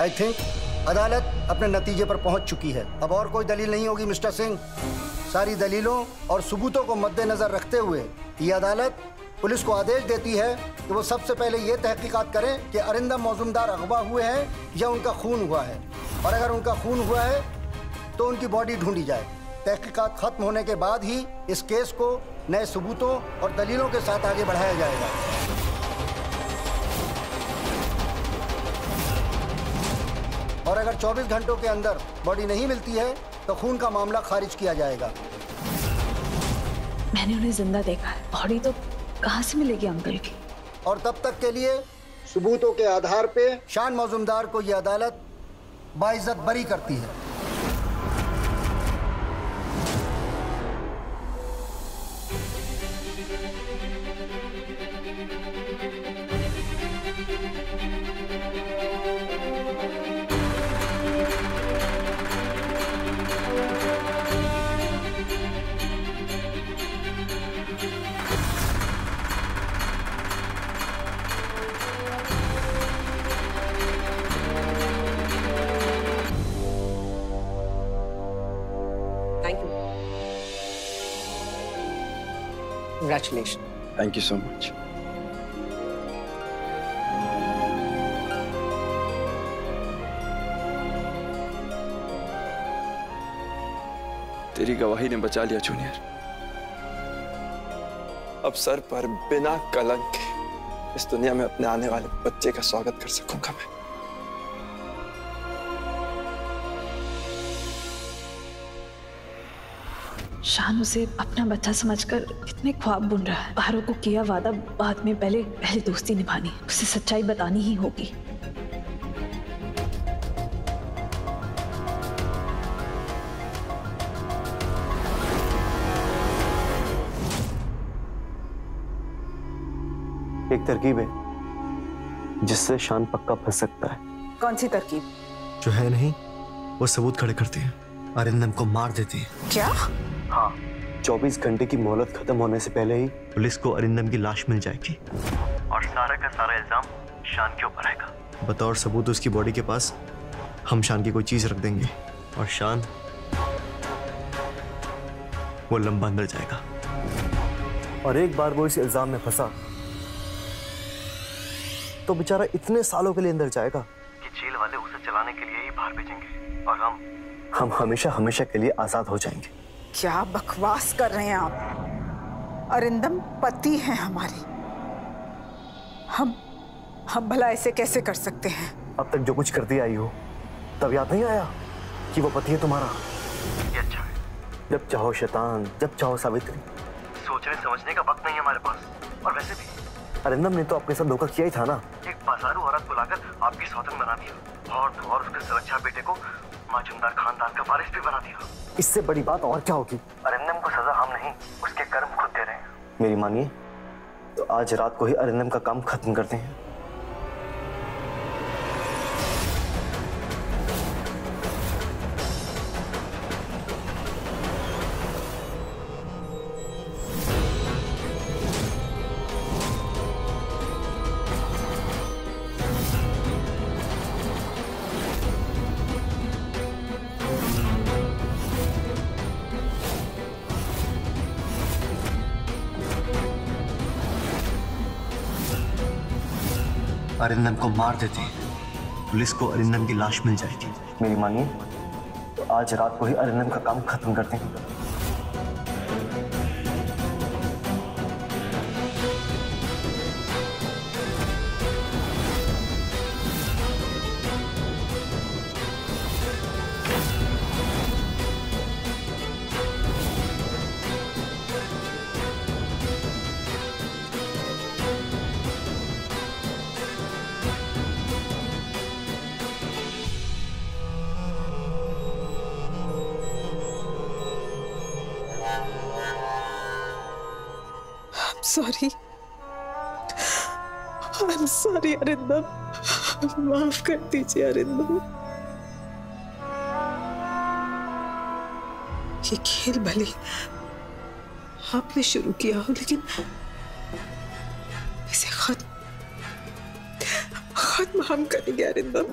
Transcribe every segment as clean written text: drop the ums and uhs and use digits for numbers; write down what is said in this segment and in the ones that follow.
I think अदालत अपने नतीजे पर पहुंच चुकी है। अब और कोई दलील नहीं होगी मिस्टर सिंह। सारी दलीलों और सबूतों को मद्देनजर रखते हुए ये अदालत पुलिस को आदेश देती है कि वो सबसे पहले ये तहकीकात करें कि अरिंदम मजूमदार अगवा हुए हैं या उनका खून हुआ है, और अगर उनका खून हुआ है तो उनकी बॉडी ढूंढी जाए। तहकीकात खत्म होने के बाद ही इस केस को नए सबूतों और दलीलों के साथ आगे बढ़ाया जाएगा। और अगर 24 घंटों के अंदर बॉडी नहीं मिलती है तो खून का मामला खारिज किया जाएगा। मैंने उन्हें जिंदा देखा है, बॉडी तो कहाँ से मिलेगी अंकल की? और तब तक के लिए सबूतों के आधार पे शान मजूमदार को यह अदालत बाइज्जत बरी करती है। Congratulations. Thank you so much. तेरी गवाही ने बचा लिया जूनियर। अब सर पर बिना कलंक इस दुनिया में अपने आने वाले बच्चे का स्वागत कर सकूंगा मैं। शान उसे अपना बच्चा समझकर कितने ख्वाब बुन रहा है। बाहरों को किया वादा बाद में पहले दोस्ती निभानी, उसे सच्चाई बतानी ही होगी। एक तरकीब है जिससे शान पक्का फंस सकता है। कौन सी तरकीब? जो है नहीं वो सबूत खड़े करती है, अरिंदम को मार देती है। क्या? हाँ, 24 घंटे की मोहलत खत्म होने से पहले ही पुलिस को अरिंदम की लाश मिल जाएगी और सारा का सारा इल्जाम शान के ऊपर आएगा। बतौर सबूत उसकी बॉडी के पास हम शान की कोई चीज रख देंगे और शान वो लंबा अंदर जाएगा। और एक बार वो इस इल्जाम में फंसा तो बेचारा इतने सालों के लिए अंदर जाएगा कि जेल वाले उसे चलाने के लिए ही बाहर भेजेंगे और हम हमेशा के लिए आजाद हो जाएंगे। क्या बकवास कर रहे हैं आप? अरिंदम पति हैं हमारी, हम भला ऐसे कैसे कर सकते हैं? अब तक जो कुछ करती आई हो तब याद नहीं आया कि वो पति है तुम्हारा? ये अच्छा है। जब चाहो शैतान, जब चाहो सावित्री। सोचने समझने का वक्त नहीं है हमारे पास। और वैसे भी अरिंदम ने तो आपके साथ धोखा किया ही था ना। एक बाजारू औरत बुलाकर आपकी सौतन बना दिया और उसके सुरक्षा बेटे को मजूमदार खानदान का वारिस भी बना दिया। इससे बड़ी बात और क्या होगी? अरिंदम को सजा हम नहीं, उसके कर्म खुद दे रहे हैं। मेरी मानिए तो आज रात को ही अरिंदम का काम खत्म करते हैं। अरिंदम को मार देते हैं, पुलिस को अरिंदम की लाश मिल जाएगी। मेरी मानिए तो आज रात को ही अरिंदम का काम खत्म करते हैं। Sorry, I am sorry Arindam, माफ कर दीजिए अरिंदम। ये खेल भले आपने शुरू किया हो लेकिन इसे खत्म हम करेंगे अरिंदम।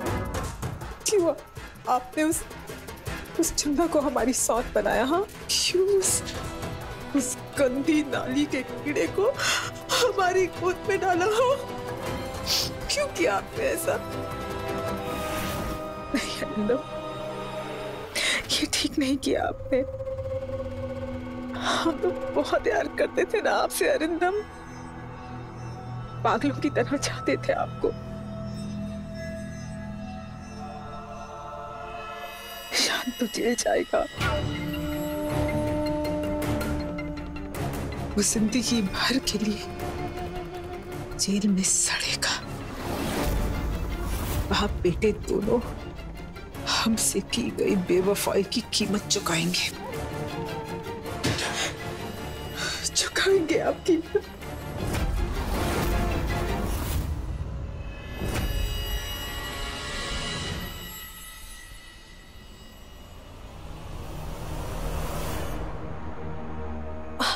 क्यों आपने उस चंदा को हमारी सौत बनाया? हाँ, क्यों उस गंदी नाली के कीड़े को हमारी गोद में डाला? हो क्यों किया आपने ऐसा? नहीं अरिंदम, ये ठीक नहीं किया आपने। हम तो बहुत प्यार करते थे ना आपसे अरिंदम, पागलों की तरह चाहते थे आपको। शान तो जेल जाएगा, वो जिंदगी भर के लिए जेल में सड़ेगा। बाप बेटे दोनों हमसे की गई बेवफाई की कीमत चुकाएंगे, चुकाएंगे आपकी।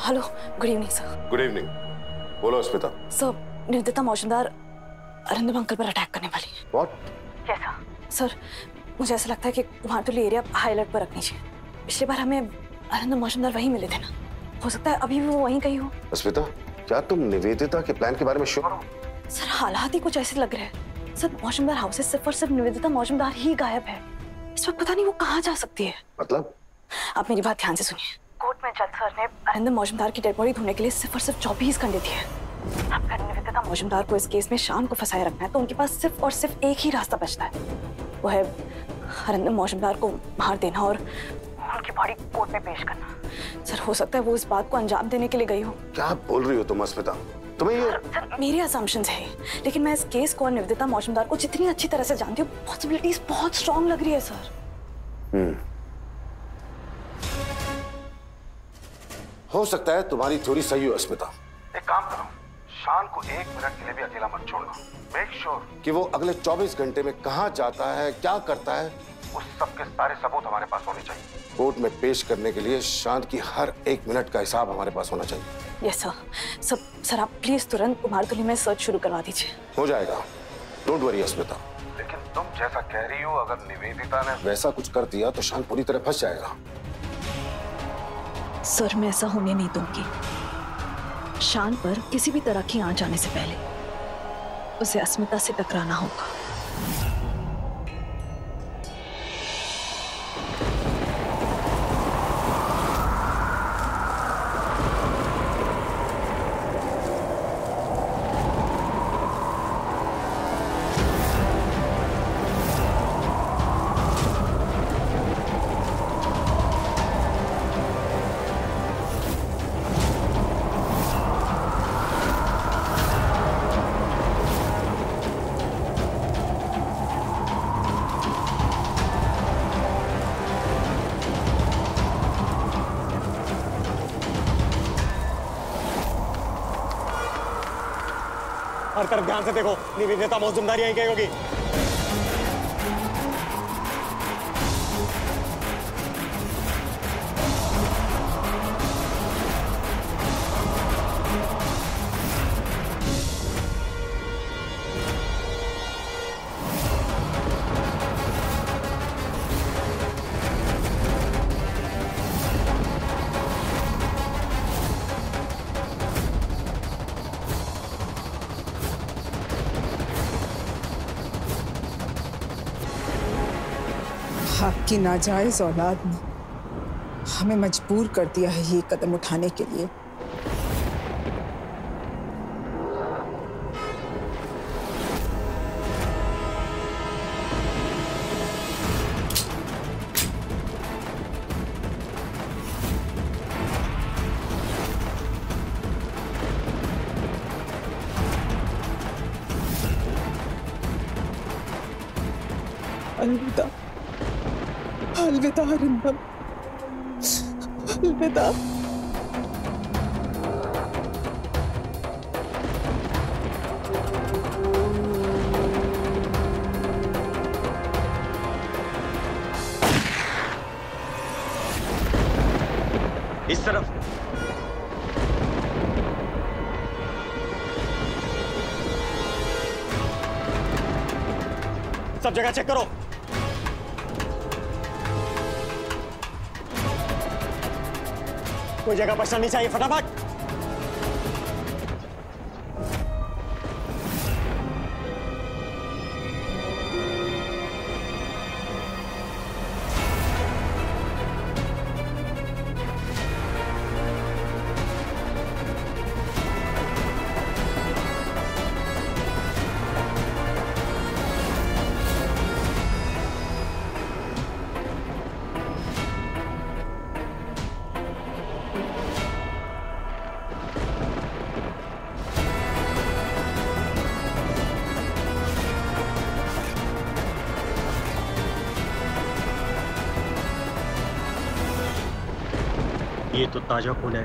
Hello, good evening sir. Good evening, बोलो अस्मिता। सर, निवेदिता मजूमदार अरिंदम अंकल पर अटैक करने वाली है। व्हाट? यस सर, मुझे ऐसा लगता है कि वहाँ तो एरिया हाई अलर्ट पर रखनी चाहिए। पिछली बार हमें अरिंदम मजूमदार वहीं मिले थे ना, हो सकता है अभी भी वो वहीं कहीं हो। अस्मिता, क्या तुम निवेदिता के प्लान के बारे में श्योर हो? सर, हालात ही कुछ ऐसे लग रहे हैं। सर, मजूमदार हाउस से सिर्फ और सिर्फ निवेदिता मजूमदार ही गायब है। इस वक्त पता नहीं वो कहाँ जा सकती है। मतलब? आप मेरी बात ध्यान से सुनिए। कोर्ट में जज सर ने अरिंदम मजूमदार की डेड बॉडी ढूंढने के लिए सिर्फ और सिर्फ 24 घंटे दिए हैं। अगर निवेदिता मजूमदार को इस केस में शान को फंसाए रखना है तो उनके पास सिर्फ और सिर्फ एक ही रास्ता बचता है, वो है अरिंदम मजूमदार को मार देना और उनकी बॉडी कोर्ट में पेश करना। सर, हो सकता है वो इस बात को अंजाम देने के लिए गई हो। क्या बोल रही हो तुम अस्मिता? तुम्हें ये सर, मेरे असम्पशंस है, लेकिन मैं इस केस को और निवेदिता मजूमदार को जितनी अच्छी तरह से जानती हूँ, पॉसिबिलिटीज बहुत स्ट्रांग लग रही है सर। हो सकता है तुम्हारी थ्योरी सही हो अस्मिता। एक काम करो, शान को 1 मिनट के लिए भी अकेला मत छोड़ना। मेक श्योर कि वो अगले 24 घंटे में कहाँ जाता है, क्या करता है, उस सब के सारे सबूत हमारे पास होने चाहिए। कोर्ट में पेश करने के लिए शान की हर 1 मिनट का हिसाब हमारे पास होना चाहिए। Yes sir. सर, आप प्लीज तुरंत कुमारतुली में सर्च शुरू करवा दीजिए। हो जाएगा, डोंट वरी अस्मिता। लेकिन तुम जैसा कह रही हो, अगर निवेदिता ने वैसा कुछ कर दिया तो शान पूरी तरह फंस जाएगा। सर, मैं ऐसा होने नहीं दूंगी। शान पर किसी भी तरह की आंच आने से पहले उसे अस्मिता से टकराना होगा। हर तरफ ध्यान से देखो, निवेदिता मजूमदार यहीं कहीं होगी। आपकी नाजायज औलाद ने हमें मजबूर कर दिया है ये कदम उठाने के लिए। अलविदा, अलविदा अरिंदम, अलविदा। इस तरफ। सब जगह चेक करो। कोई जगह बचनी चाहिए फटाफट। ये तो ताजा खून है।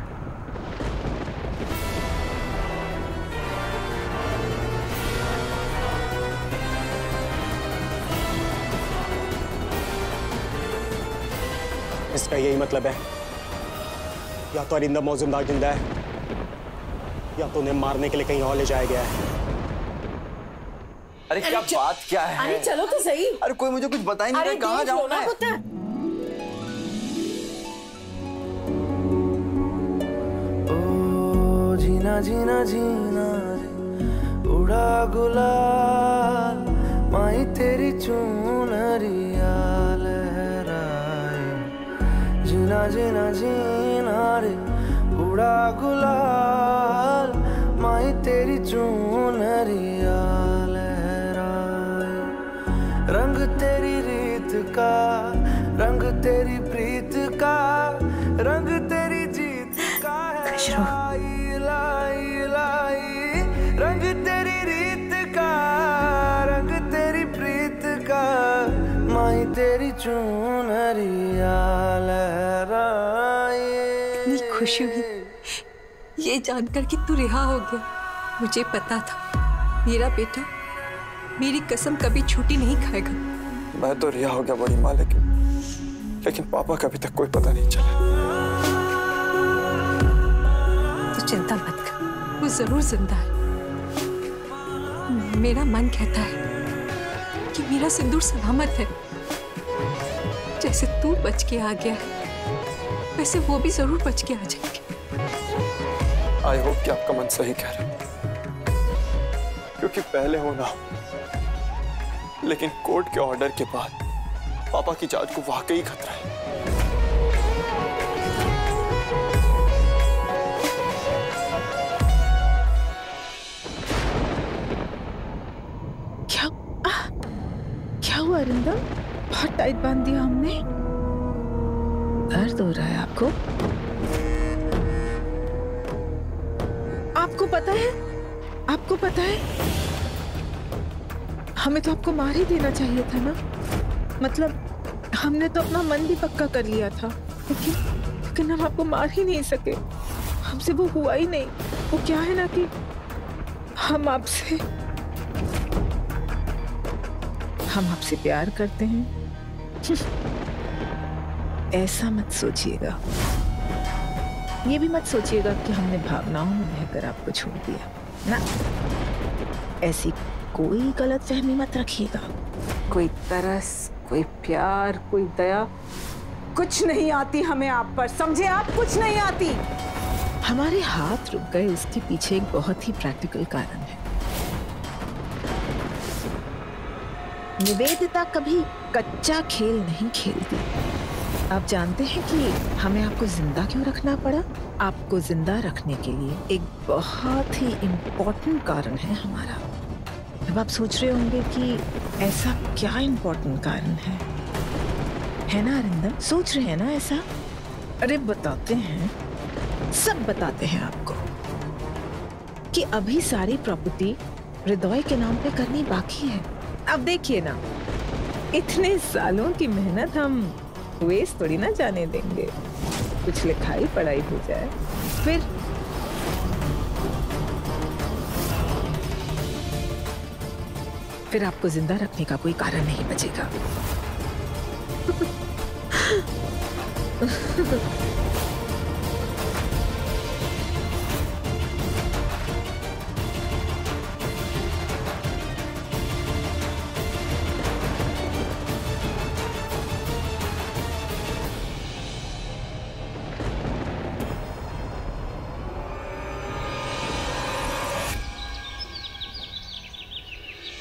इसका यही मतलब है, या तो अरिंदम मजूमदार जिंदा है या तो उन्हें मारने के लिए कहीं और ले जाया गया है। अरे क्या बात क्या है? अरे चलो तो सही। अरे कोई मुझे कुछ बता ही नहीं रहा, कहाँ जाऊँ? जीना जीना जीना उड़ा गुलाल माई तेरी चूनरिया लहराए। जीना जीना जीना रे उड़ा गुलाल माई तेरी चूनरिया लहराए। रंग तेरी रीत का, रंग तेरी प्रीत का, रंग तेरी जीत का है। रंग तेरी रीत का, रंग तेरी प्रीत का, माई तेरी चूनरिया लहराए। इतनी खुशी हुई ये जानकर कि तू रिहा हो गया। मुझे पता था मेरा बेटा मेरी कसम कभी छूटी नहीं खाएगा। मैं तो रिहा हो गया बड़ी माँ, लेकिन पापा का अभी तक कोई पता नहीं चला। तो चिंता मत कर, वो जरूर जिंदा है। मेरा मन कहता है कि मेरा सिंदूर सलामत है। जैसे तू बच के आ गया वैसे वो भी जरूर बच के आ जाएंगे। आई होप कि आपका मन सही कह रहा है, क्योंकि पहले हो ना हो लेकिन कोर्ट के ऑर्डर के बाद पापा की जान को वाकई खतरा है। अरिंदम बहुत टाइट बांध दिया हमने। दर्द हो रहा है आपको? आपको पता है, आपको पता है हमें तो आपको मार ही देना चाहिए था ना। मतलब हमने तो अपना मन भी पक्का कर लिया था, लेकिन हम आपको मार ही नहीं सके। हमसे वो हुआ ही नहीं। वो क्या है ना कि हम आपसे, हम आपसे प्यार करते हैं ऐसा मत सोचिएगा। ये भी मत सोचिएगा कि हमने भावनाओं में बहकर आपको छोड़ दिया ना। ऐसी कोई गलत फहमी मत रखिएगा। कोई तरस, कोई प्यार, कोई दया कुछ नहीं आती हमें आप पर, समझे? आप कुछ नहीं आती। हमारे हाथ रुक गए इसके पीछे एक बहुत ही प्रैक्टिकल कारण है। निवेदिता कभी कच्चा खेल नहीं खेलती। आप जानते हैं कि हमें आपको जिंदा क्यों रखना पड़ा? आपको जिंदा रखने के लिए एक बहुत ही इम्पोर्टेंट कारण है हमारा। अब आप सोच रहे होंगे कि ऐसा क्या इम्पोर्टेंट कारण है ना अरिंदम? सोच रहे हैं ना ऐसा? अरे बताते हैं, सब बताते हैं आपको कि अभी सारी प्रॉपर्टी हृदय के नाम पे करनी बाकी है। अब देखिए ना, इतने सालों की मेहनत हम वेस्ट थोड़ी ना जाने देंगे। कुछ लिखाई पढ़ाई हो जाए फिर। आपको जिंदा रखने का कोई कारण नहीं बचेगा।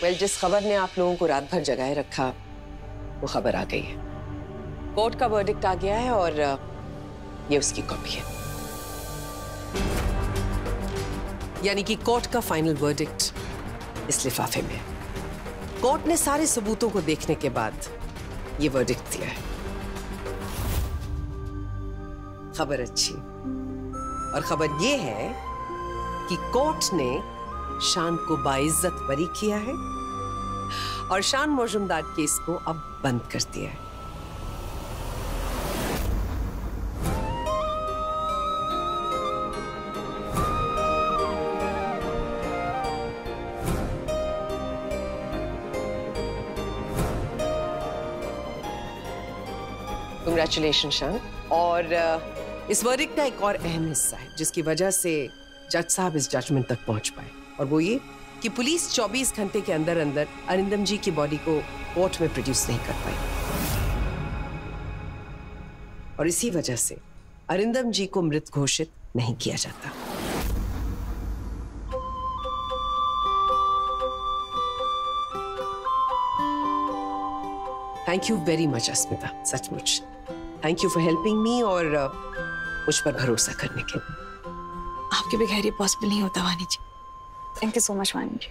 जिस खबर ने आप लोगों को रात भर जगाए रखा वो खबर आ गई है। कोर्ट का वर्डिक्ट आ गया है और ये उसकी कॉपी है। यानी कि कोर्ट का फाइनल वर्डिक्ट इस लिफाफे में। कोर्ट ने सारे सबूतों को देखने के बाद ये वर्डिक्ट दिया है। खबर अच्छी और खबर ये है कि कोर्ट ने शान को बाइज्जत बरी किया है और शान मजूमदार केस को अब बंद कर दिया है। कंग्रेचुलेशन शान। और इस वर्डिक्ट का एक और अहम हिस्सा है जिसकी वजह से जज साहब इस जजमेंट तक पहुंच पाए, और वो ये कि पुलिस 24 घंटे के अंदर अंदर अरिंदम जी की बॉडी को कोर्ट में प्रोड्यूस नहीं कर पाई और इसी वजह से अरिंदम जी को मृत घोषित नहीं किया जाता। Thank you very much Asmita, सचमुच thank you for helping me और मुझ पर भरोसा करने के। आपके बगैर ये पॉसिबल नहीं होता वानी जी। Thank you so much, Vani ji.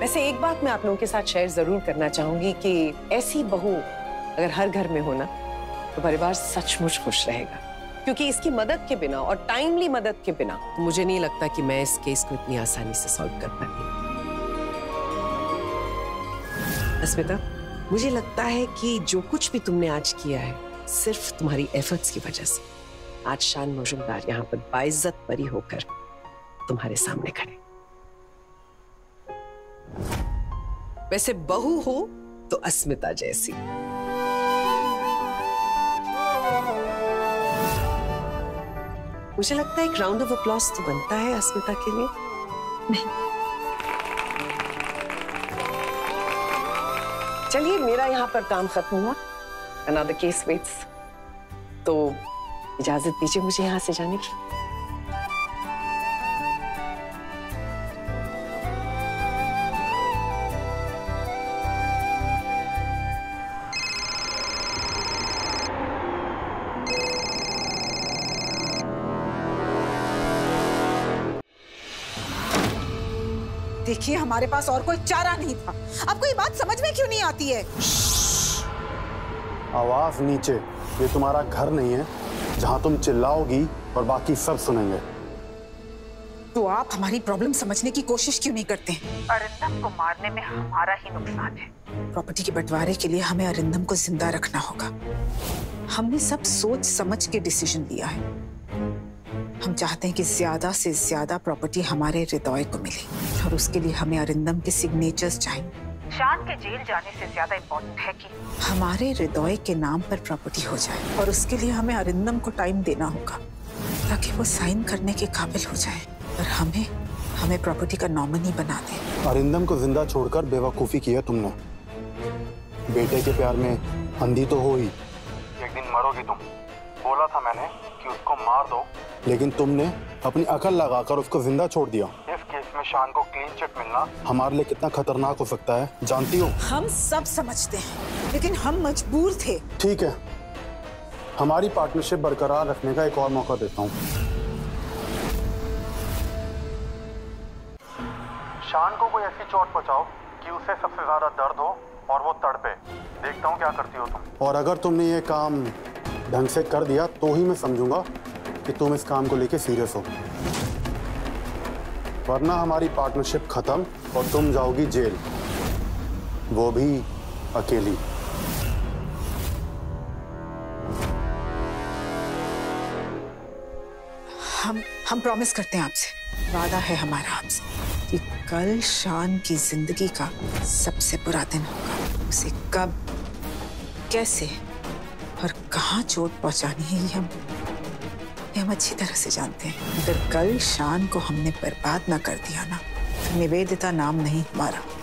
वैसे एक बात मैं आप लोगों के साथ शेयर जरूर करना चाहूंगी कि ऐसी बहू अगर हर घर में हो ना तो परिवार सचमुच खुश रहेगा, क्योंकि इसकी मदद के बिना और टाइमली मदद के बिना मुझे नहीं लगता कि मैं इस केस को इतनी आसानी से सॉल्व कर पाती। अस्मिता, मुझे लगता है कि जो कुछ भी तुमने आज किया है सिर्फ तुम्हारी एफर्ट्स की वजह से आज शान मजूमदार यहाँ पर बाइज्जत बरी होकर तुम्हारे सामने खड़े। वैसे बहू हो तो अस्मिता जैसी। मुझे लगता है एक राउंड ऑफ अपलॉज तो बनता है अस्मिता के लिए। नहीं, चलिए मेरा यहाँ पर काम खत्म हुआ। Another case waits. तो इजाजत दीजिए मुझे यहाँ से जाने की। देखिए हमारे पास और कोई चारा नहीं था। आपको ये बात समझ में क्यों नहीं आती है? आवाज नीचे, ये तुम्हारा घर नहीं है जहां तुम चिल्लाओगी और बाकी सब सुनेंगे। तो आप हमारी प्रॉब्लम समझने की कोशिश क्यों नहीं करते? अरिंदम को मारने में हमारा ही नुकसान है। प्रॉपर्टी के बंटवारे के लिए हमें अरिंदम को जिंदा रखना होगा। हमने सब सोच समझ के डिसीजन लिया है। हम चाहते हैं कि ज्यादा से ज्यादा प्रॉपर्टी हमारे हृदय को मिले और उसके लिए हमें अरिंदम के सिग्नेचर्स चाहिए। शान के जेल जाने से ज्यादा इम्पोर्टेंट है कि हमारे हृदय के नाम पर प्रॉपर्टी हो जाए और उसके लिए हमें अरिंदम को टाइम देना होगा ताकि वो साइन करने के काबिल हो जाए और हमें प्रॉपर्टी का नॉमिनी बना दे। अरिंदम को जिंदा छोड़कर बेवकूफी किया तुमने। बेटे के प्यार में अंधी तो हो ही, एक दिन मरोगी तुम। बोला था मैंने कि उसको मार दो, लेकिन तुमने अपनी अकल लगाकर उसको जिंदा छोड़ दिया। इस केस में शान को क्लीन चिट मिलना हमारे लिए कितना खतरनाक हो सकता है जानती हो। हम सब समझते हैं लेकिन हम मजबूर थे। ठीक है, हमारी पार्टनरशिप बरकरार रखने का एक और मौका देता हूँ। शान को कोई ऐसी चोट पहुँचाओ कि उसे सबसे ज्यादा दर्द हो और वो तड़पे। देखता हूँ क्या करती हो तुम। और अगर तुमने ये काम ढंग से कर दिया तो ही मैं समझूंगा कि तुम इस काम को लेके सीरियस हो, वरना हमारी पार्टनरशिप खत्म और तुम जाओगी जेल, वो भी अकेली। हम प्रॉमिस करते हैं आपसे, वादा है हमारा आपसे कि कल शान की जिंदगी का सबसे बुरा दिन होगा। उसे कब, कैसे और कहाँ चोट पहुंचानी है ये हम अच्छी तरह से जानते हैं। अगर कल शान को हमने बर्बाद ना कर दिया ना तो निवेदिता नाम नहीं हमारा।